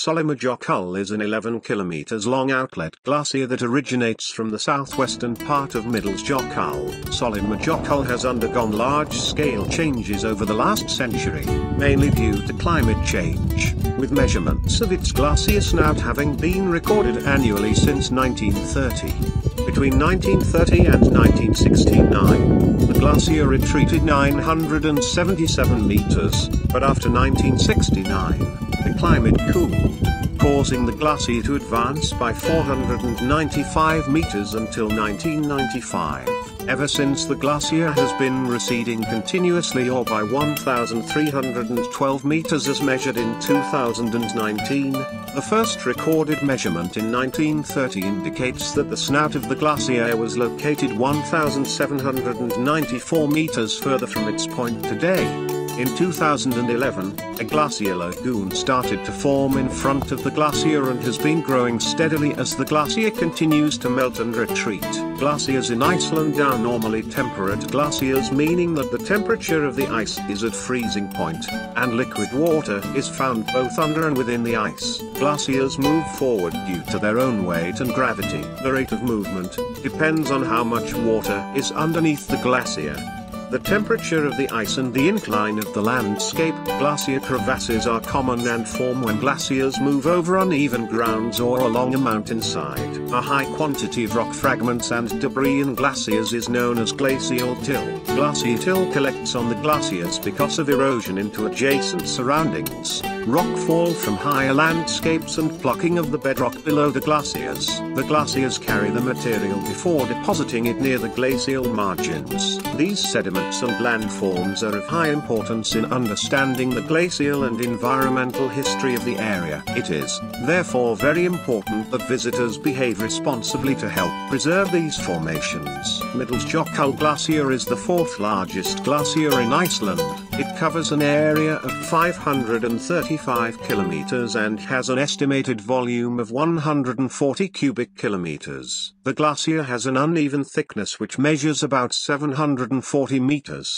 Sólheimajökull is an 11 kilometers long outlet glacier that originates from the southwestern part of Mýrdalsjökull. Sólheimajökull has undergone large-scale changes over the last century, mainly due to climate change, with measurements of its glacier snout having been recorded annually since 1930. Between 1930 and 1969, the glacier retreated 977 meters, but after 1969, the climate cooled, causing the glacier to advance by 495 meters until 1995. Ever since, the glacier has been receding continuously, or by 1,312 meters as measured in 2019. The first recorded measurement in 1930 indicates that the snout of the glacier was located 1,794 meters further from its point today. In 2011, a glacier lagoon started to form in front of the glacier and has been growing steadily as the glacier continues to melt and retreat. Glaciers in Iceland are normally temperate glaciers, meaning that the temperature of the ice is at freezing point, and liquid water is found both under and within the ice. Glaciers move forward due to their own weight and gravity. The rate of movement depends on how much water is underneath the glacier, the temperature of the ice, and the incline of the landscape. Glacier crevasses are common and form when glaciers move over uneven grounds or along a mountainside. A high quantity of rock fragments and debris in glaciers is known as glacial till. Glacial till collects on the glaciers because of erosion into adjacent surroundings, rockfall from higher landscapes, and plucking of the bedrock below the glaciers. The glaciers carry the material before depositing it near the glacial margins. These sediments and landforms are of high importance in understanding the glacial and environmental history of the area. It is, therefore, very important that visitors behave responsibly to help preserve these formations. Mýrdalsjökull Glacier is the fourth largest glacier in Iceland. It covers an area of 535 kilometers and has an estimated volume of 140 cubic kilometers. The glacier has an uneven thickness which measures about 740 meters.